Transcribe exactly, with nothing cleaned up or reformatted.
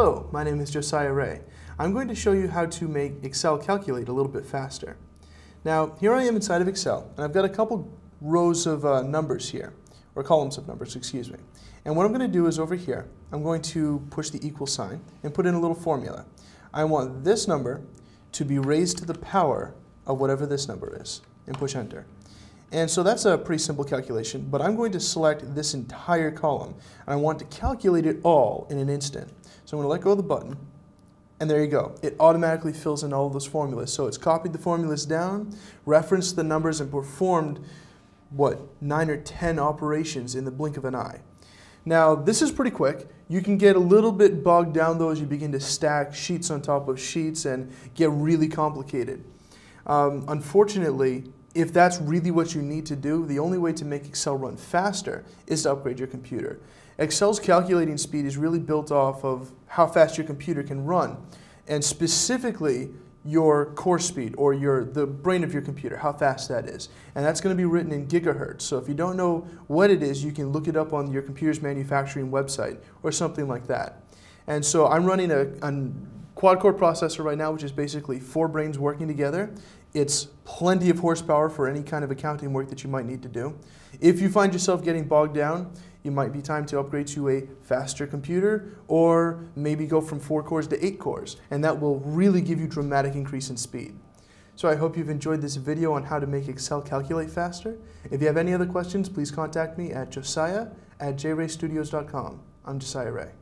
Hello, my name is Josiah Ray. I'm going to show you how to make Excel calculate a little bit faster. Now, here I am inside of Excel, and I've got a couple rows of uh, numbers here, or columns of numbers, excuse me. And what I'm going to do is over here, I'm going to push the equal sign and put in a little formula. I want this number to be raised to the power of whatever this number is, and push enter. And so that's a pretty simple calculation, but I'm going to select this entire column, and I want to calculate it all in an instant. So I'm going to let go of the button, and there you go. It automatically fills in all of those formulas. So it's copied the formulas down, referenced the numbers, and performed, what, nine or ten operations in the blink of an eye. Now, this is pretty quick. You can get a little bit bogged down, though, as you begin to stack sheets on top of sheets and get really complicated. Um, unfortunately, if that's really what you need to do, the only way to make Excel run faster is to upgrade your computer. Excel's calculating speed is really built off of how fast your computer can run, and specifically your core speed, or your, the brain of your computer, how fast that is. And that's going to be written in gigahertz, so if you don't know what it is, you can look it up on your computer's manufacturing website or something like that. And so I'm running a, a quad-core processor right now, which is basically four brains working together. It's plenty of horsepower for any kind of accounting work that you might need to do. If you find yourself getting bogged down, it might be time to upgrade to a faster computer, or maybe go from four cores to eight cores, and that will really give you a dramatic increase in speed. So I hope you've enjoyed this video on how to make Excel calculate faster. If you have any other questions, please contact me at josiah at j ray studios dot com. I'm Josiah Ray.